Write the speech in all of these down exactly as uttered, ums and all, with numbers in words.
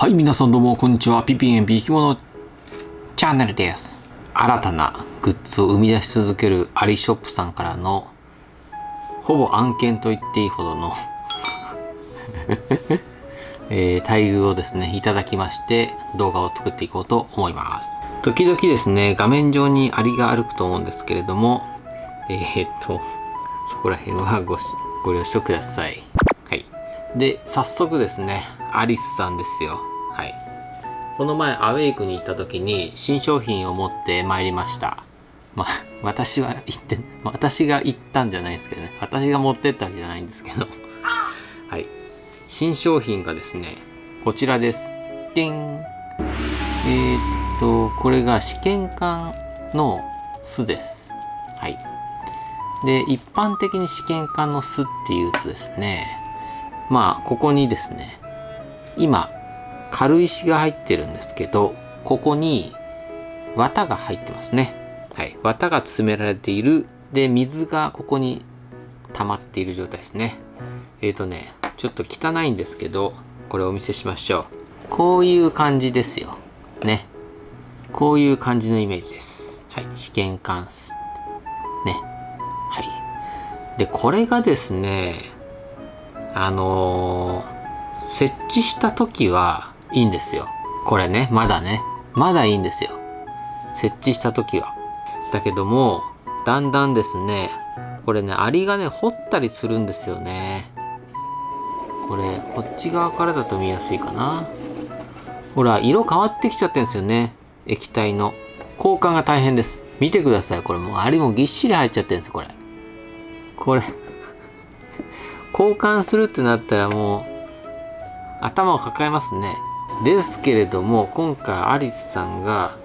はい、皆さんどうもこんにちは。ピピエンビ生き物チャンネルです。新たなグッズを生み出し続けるアリショップさんからのほぼ案件と言っていいほどの、えー、待遇をですね、いただきまして動画を作っていこうと思います。時々ですね、画面上にアリが歩くと思うんですけれども、えー、っと、そこら辺はご、ご了承ください。はい。で、早速ですね、アリスさんですよ。はい。この前、アウェイクに行った時に新商品を持って参りました。まあ、私は行って、私が行ったんじゃないですけどね。私が持ってったんじゃないんですけど。はい。新商品がですね、こちらです。でん。えー、っと、これが試験管の巣です。はい。で、一般的に試験管の巣っていうとですね、まあ、ここにですね、今、軽石が入ってるんですけど、ここに綿が入ってますね。はい。綿が詰められている。で、水がここに溜まっている状態ですね。えっとね、ちょっと汚いんですけど、これお見せしましょう。こういう感じですよ。ね。こういう感じのイメージです。はい。試験管巣。ね。はい。で、これがですね、あのー、設置した時はいいんですよ。これね、まだね、まだいいんですよ。設置した時は。だけども、だんだんですね、これね、アリがね、掘ったりするんですよね。これ、こっち側からだと見やすいかな。ほら、色変わってきちゃってんですよね。液体の。交換が大変です。見てください。これもうアリもぎっしり入っちゃってるんですよ、これ。これ。交換するってなったらもう、頭を抱えますね。ですけれども、今回アリスさんが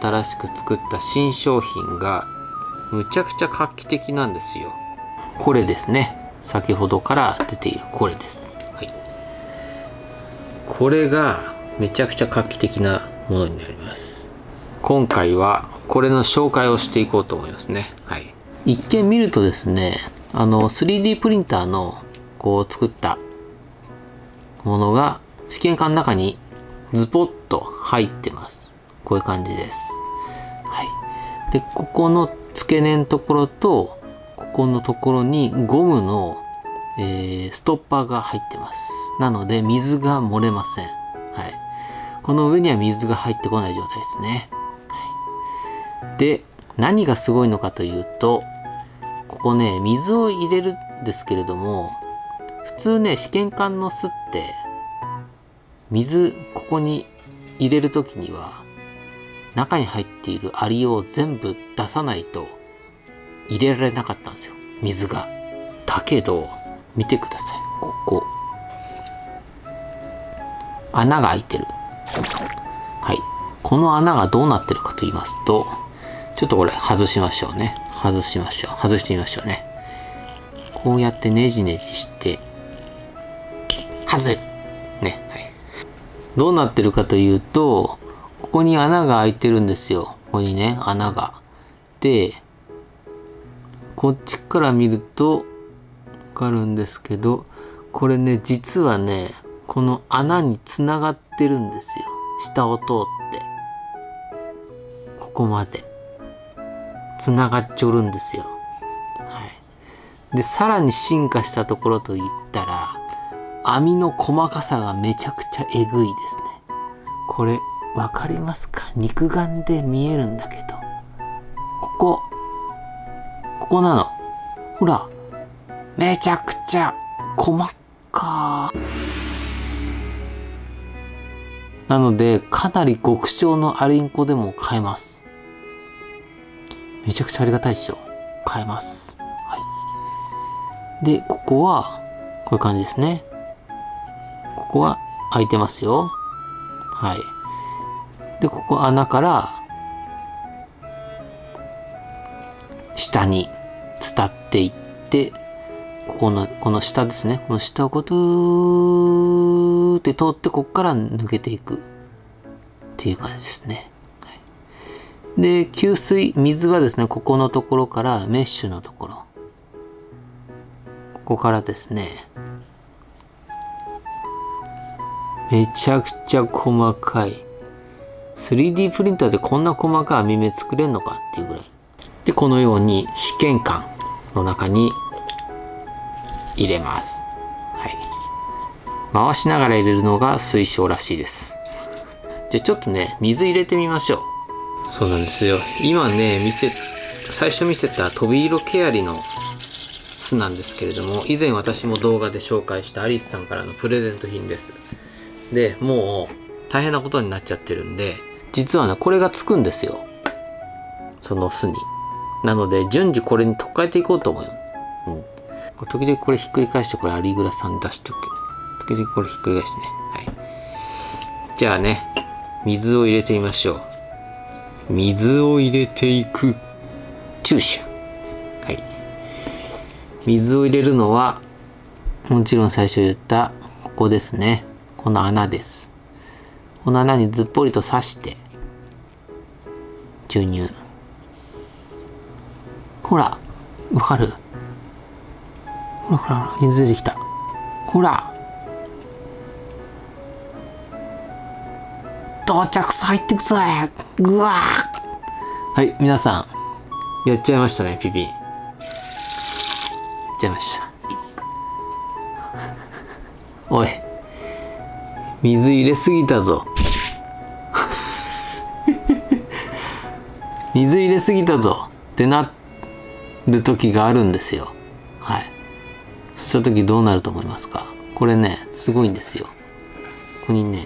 新しく作った新商品がむちゃくちゃ画期的なんですよ。これですね。先ほどから出ているこれです。はい。これがめちゃくちゃ画期的なものになります。今回はこれの紹介をしていこうと思いますね。はい。一見見るとですね、あの スリーディー プリンターのこう作ったものが試験管の中にズポッと入ってます。こういう感じです。はい。で、ここの付け根のところと、ここのところにゴムの、えー、ストッパーが入ってます。なので、水が漏れません。はい。この上には水が入ってこない状態ですね。はい。で、何がすごいのかというと、ここね、水を入れるんですけれども、普通ね、試験管の巣って、水、ここに入れるときには、中に入っているアリを全部出さないと入れられなかったんですよ。水が。だけど、見てください。ここ。穴が開いてる。はい。この穴がどうなってるかと言いますと、ちょっとこれ外しましょうね。外しましょう。外してみましょうね。こうやってねじねじして、外れるね、はい。どうなってるかというと、ここに穴が開いてるんですよ。ここにね、穴が。で、こっちから見ると、わかるんですけど、これね、実はね、この穴に繋がってるんですよ。下を通って。ここまで。繋がっちょるんですよ。はい。で、さらに進化したところといったら、網の細かさがめちゃくちゃえぐいですね。これ、わかりますか？肉眼で見えるんだけど。ここ。ここなの。ほら。めちゃくちゃ、細っかー。なので、かなり極小のアリンコでも買えます。めちゃくちゃありがたいっしょ。買えます。はい。で、ここは、こういう感じですね。ここは開いてますよ。はい。で、ここ穴から、下に伝っていって、ここの、この下ですね。この下をこう、ドゥーって通って、ここから抜けていく。っていう感じですね。はい、で、給水、水はですね、ここのところからメッシュのところ。ここからですね、めちゃくちゃ細かい。スリーディー プリンターでこんな細かい網目作れんのかっていうぐらい。で、このように試験管の中に入れます。はい。回しながら入れるのが推奨らしいです。じゃあちょっとね、水入れてみましょう。そうなんですよ。今ね、見せ、最初見せたトビイロケアリの巣なんですけれども、以前私も動画で紹介したアリスさんからのプレゼント品です。で、もう大変なことになっちゃってるんで、実はね、これがつくんですよ。その巣に。なので、順次これに取っ替えていこうと思う。うん。時々これひっくり返して、これアリグラさん出しておく。時々これひっくり返してね。はい。じゃあね、水を入れてみましょう。水を入れていく。注射。はい。水を入れるのは、もちろん最初言った、ここですね。この穴です。この穴にずっぽりと刺して、注入。ほら、わかる？ほらほらほら、水出てきた。ほら。到着入ってくぞー。うわー。はい、皆さん。やっちゃいましたね、ピピ。やっちゃいました。おい。水入れすぎたぞ。水入れすぎたぞってなる時があるんですよ。はい。そうした時どうなると思いますか？これね、すごいんですよ。ここにね、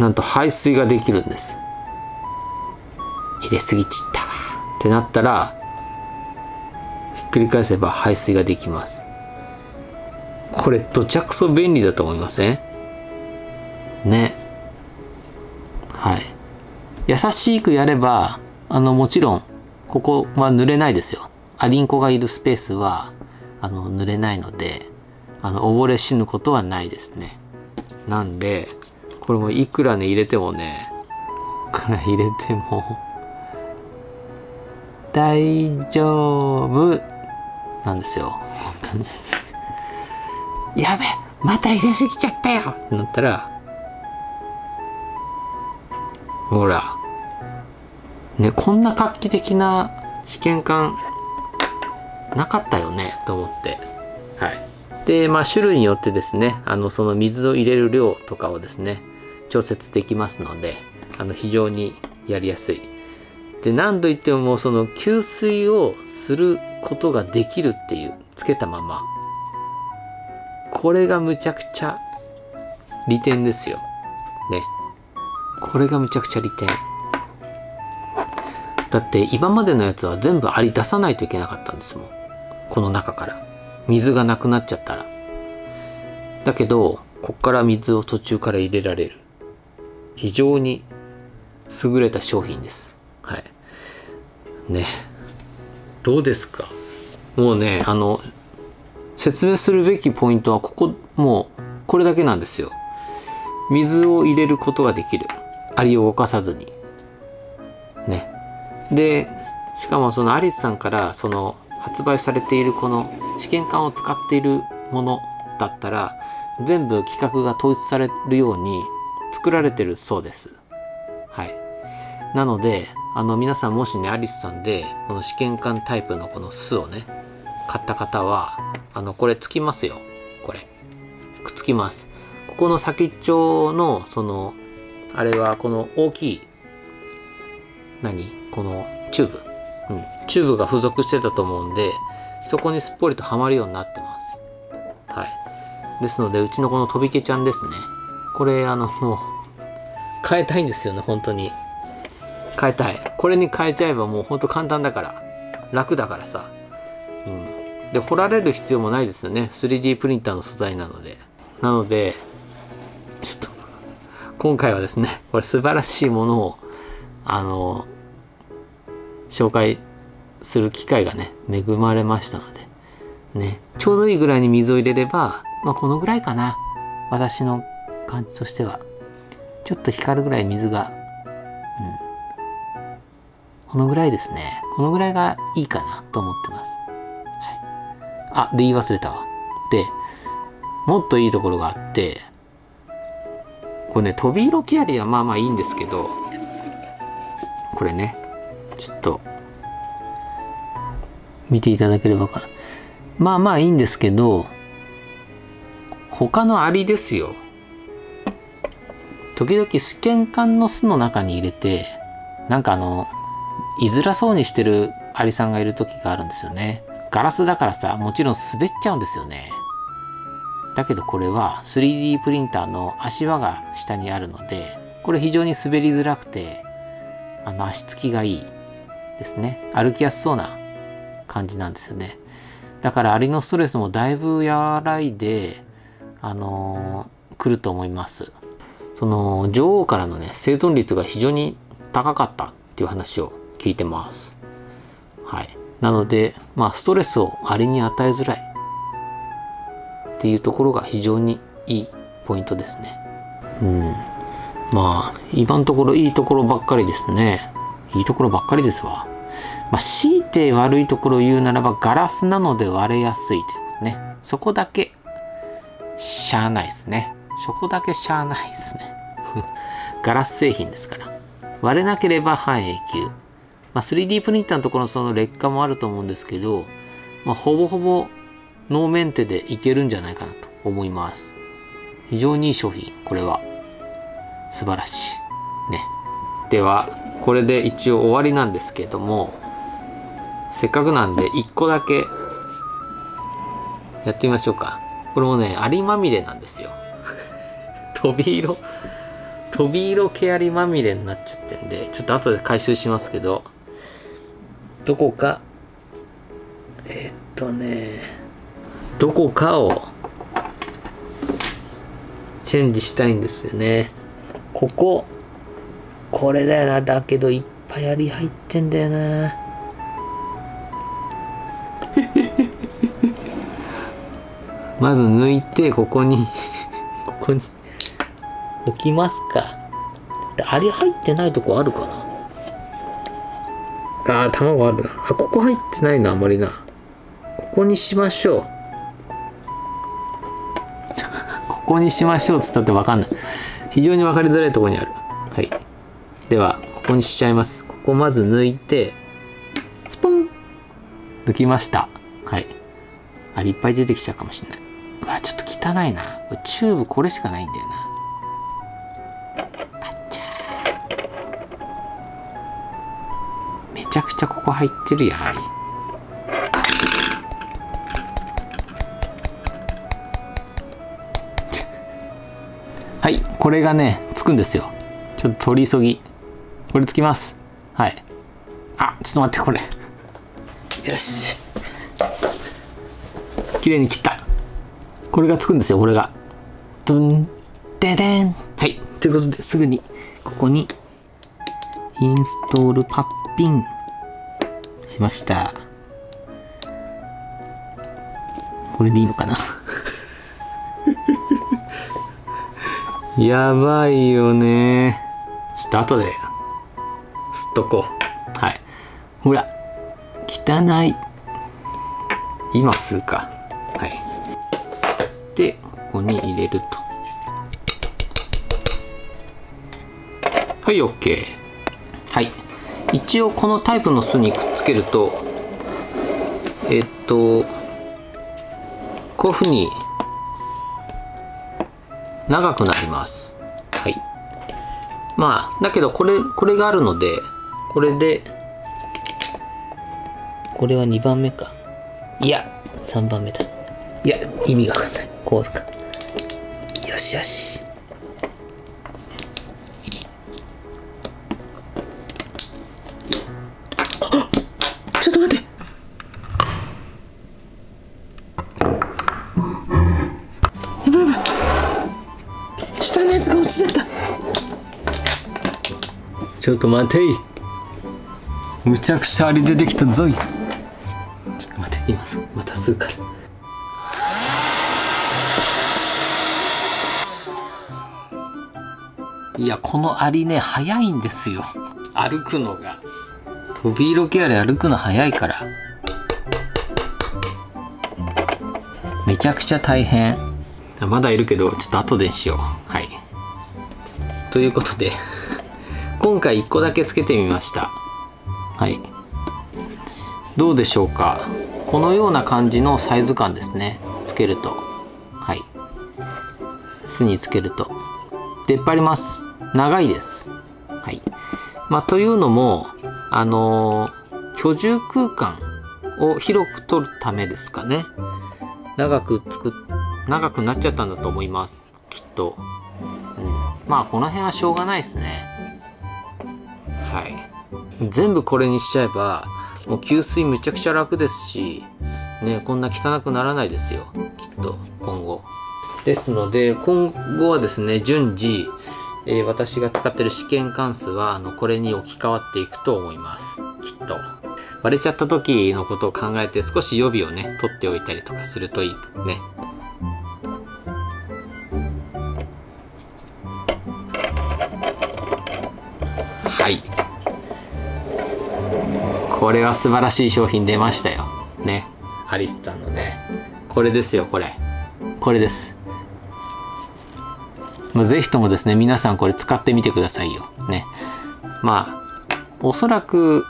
なんと排水ができるんです。入れすぎちったわってなったら、繰り返せば排水ができます。これどちゃくそ便利だと思いません？ね。はい。優しくやれば、あのもちろんここは濡れないですよ。アリンコがいるスペースはあの濡れないので、あの溺れ死ぬことはないですね。なんでこれもいくらね入れてもね、いくら入れても大丈夫。なんですよ。本当に。やべえ、また入れすぎちゃったよってなったら、ほら。ね、こんな画期的な試験管、なかったよね、と思って。はい。で、まあ、種類によってですね、あの、その水を入れる量とかをですね、調節できますので、あの、非常にやりやすい。で、何度言っても、その、給水をすることができるっていう、つけたまま。これがむちゃくちゃ利点ですよ。ね。これがむちゃくちゃ利点。だって今までのやつは全部あり出さないといけなかったんですもん。この中から。水がなくなっちゃったら。だけど、こっから水を途中から入れられる。非常に優れた商品です。はい。ね。どうですか？もうね、あの、説明するべきポイントは、ここ、もう、これだけなんですよ。水を入れることができる。アリを動かさずに。ね。で、しかもそのアリスさんから、その、発売されているこの試験管を使っているものだったら、全部規格が統一されるように作られてるそうです。はい。なので、あの皆さんもしねアリスさんでこの試験管タイプのこの巣をね買った方はあのこれつきますよ。これくっつきます。ここの先っちょのそのあれはこの大きい何このチューブ、うん、チューブが付属してたと思うんでそこにすっぽりとはまるようになってます。はい。ですのでうちのこのトビケちゃんですね、これあのもう変えたいんですよね。本当に変えたい。これに変えちゃえばもうほんと簡単だから。楽だからさ。うん。で、掘られる必要もないですよね。スリーディー プリンターの素材なので。なので、ちょっと、今回はですね、これ素晴らしいものを、あの、紹介する機会がね、恵まれましたので。ね。ちょうどいいぐらいに水を入れれば、まあこのぐらいかな。私の感じとしては。ちょっと光るぐらい水が、うん。このぐらいですね。このぐらいがいいかなと思ってます。はい。あ、で言い忘れたわ。で、もっといいところがあって、これね、飛び色キャリアはまあまあいいんですけど、これね、ちょっと、見ていただければわかる。まあまあいいんですけど、他のアリですよ。時々スケン管の巣の中に入れて、なんかあの、居づらそうにしてるアリさんがいる時があるんですよね。ガラスだからさ、もちろん滑っちゃうんですよね。だけどこれは スリーディー プリンターの足輪が下にあるので、これ非常に滑りづらくて、あの足つきがいいですね。歩きやすそうな感じなんですよね。だからアリのストレスもだいぶ和らいで、あのー、来ると思います。その女王からのね、生存率が非常に高かったっていう話を聞いてます。はい。なので、まあストレスをアリに与えづらいっていうところが非常にいいポイントですね。うん。まあ今のところいいところばっかりですね。いいところばっかりですわ。まあ、強いて悪いところを言うならばガラスなので割れやすいというね。そこだけしゃあないですね。そこだけしゃあないですね。ガラス製品ですから。割れなければ半永久。まあ、スリーディー プリンターのところのその劣化もあると思うんですけど、まあ、ほぼほぼノーメンテでいけるんじゃないかなと思います。非常にいい商品。これは。素晴らしい。ね。では、これで一応終わりなんですけども、せっかくなんでいっこだけやってみましょうか。これもね、アリまみれなんですよ。飛び色、飛び色毛アリまみれになっちゃってんで、ちょっと後で回収しますけど、どこか、えー、っとね、どこかをチェンジしたいんですよね。ここ、これだよな。だけどいっぱいアリ入ってんだよな。まず抜いて、ここにここに置きますか。アリ入ってないとこあるかな。あー、卵あるな。あ、ここ入ってないな、あんまりな。ここにしましょう。ここにしましょうっつったって分かんない。非常に分かりづらいところにある。はい。ではここにしちゃいます。ここまず抜いて、スポン、抜きました。はい。アリいっぱい出てきちゃうかもしれない。うわ、ちょっと汚いな。チューブこれしかないんだよな。あっちゃー。めちゃくちゃここ入ってるやん、アリ。はい、これがね、つくんですよ。ちょっと取り急ぎ。これつきます。はい。あ、ちょっと待って、これ。よし。綺麗に切った。これがつくんですよ、これが。ドン、デデン。はい。ということで、すぐに、ここに、インストールパッピンしました。これでいいのかな。やばいよね。ちょっと後で、吸っとこう。はい。ほら、汚い。今吸うか。はい。吸って、ここに入れると。はい、OK。はい。一応、このタイプの巣にくっつけると、えっと、こういうふうに長くなります。はい。まあ、だけど、これ、これがあるので、これで、これはにばんめか。いや、さんばんめだ。いや、意味がわかんない。こうか。よしよし。あっ、ちょっと待って。やばいやばい、下のやつが落ちちゃった。ちょっと待てい。むちゃくちゃアリ出てきたぞい。ちょっと待って、今また吸うから。いや、このアリね、早いんですよ。歩くのが。飛び色ケアで歩くの早いから。めちゃくちゃ大変。まだいるけど、ちょっと後でしよう。はい。ということで、今回いっこだけつけてみました。はい。どうでしょうか。このような感じのサイズ感ですね。つけると。はい。巣につけると。出っ張ります。長いです。はい。まあ、というのも、あのー、居住空間を広く取るためですかね。長くつく、長くなっちゃったんだと思います。きっと。うん、まあ、この辺はしょうがないですね。はい。全部これにしちゃえば、もう給水めちゃくちゃ楽ですし、ね、こんな汚くならないですよ。きっと、今後。ですので、今後はですね、順次、えー、私が使ってる試験管巣は、あの、これに置き換わっていくと思います。きっと。割れちゃった時のことを考えて少し予備をね、取っておいたりとかするといいね。はい。これは素晴らしい商品出ましたよ。ね。アリスさんのね。これですよ、これ。これです。ぜひともですね、皆さんこれ使ってみてくださいよ。ね。まあ、おそらく、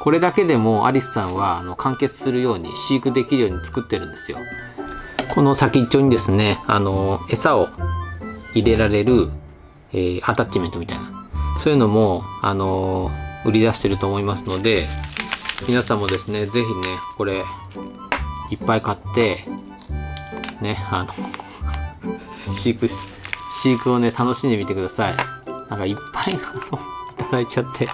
これだけでもアリスさんはあの完結するように、飼育できるように作ってるんですよ。この先っちょにですね、あの、餌を入れられる、えー、アタッチメントみたいな。そういうのも、あの、売り出してると思いますので、皆さんもですね、ぜひね、これ、いっぱい買って、ね、あの、飼育して、飼育をね、楽しんでみてください。なんかいっぱいあのいただいちゃって、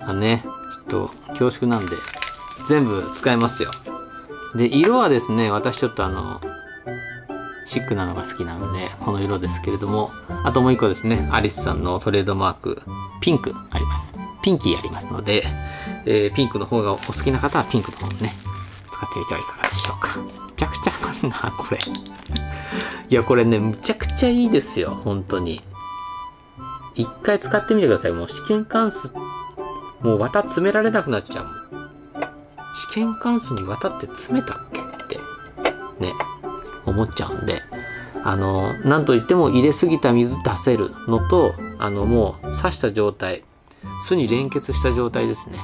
あのね、ちょっと恐縮なんで、全部使えますよ。で、色はですね、私ちょっとあの、シックなのが好きなので、この色ですけれども、あともう一個ですね、アリスさんのトレードマーク、ピンクあります。ピンキーありますので、えー、ピンクの方がお好きな方はピンクの方もね、使ってみてはいかがでしょうか。めちゃくちゃあるな、これ。いや、これね、むちゃくちゃいいですよ、本当に。一回使ってみてください。もう試験管巣、もう綿詰められなくなっちゃうもん。試験管巣に綿って詰めたっけって、ね、思っちゃうんで。あの、なんといっても入れすぎた水出せるのと、あの、もう刺した状態、巣に連結した状態ですね。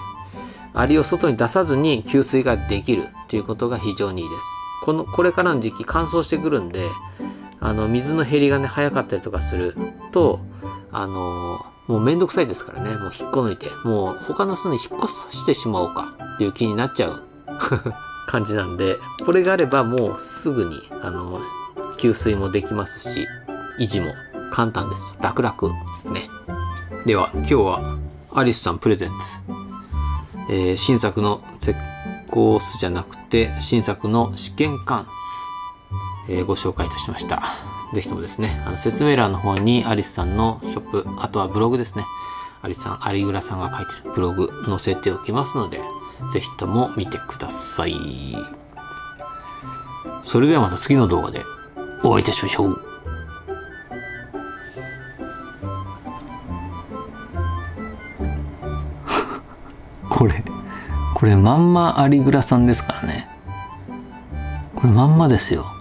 アリを外に出さずに給水ができるということが非常にいいです。この、これからの時期乾燥してくるんで、あの、水の減りがね、早かったりとかすると、あの、もうめんどくさいですからね、もう引っこ抜いて、もう他の巣に引っ越してしまおうかっていう気になっちゃう感じなんで、これがあればもうすぐに、あの、給水もできますし、維持も簡単です。楽々。ね。では、今日はアリスさんプレゼンツ。えー、新作の石膏巣じゃなくて、新作の試験管巣。えー、ご紹介いたしました。ぜひともですね、あの説明欄の方にアリスさんのショップ、あとはブログですね。アリスさん、アリグラさんが書いてるブログ載せておきますので、ぜひとも見てください。それではまた次の動画でお会いいたしましょう。これ、これまんまアリグラさんですからね。これまんまですよ。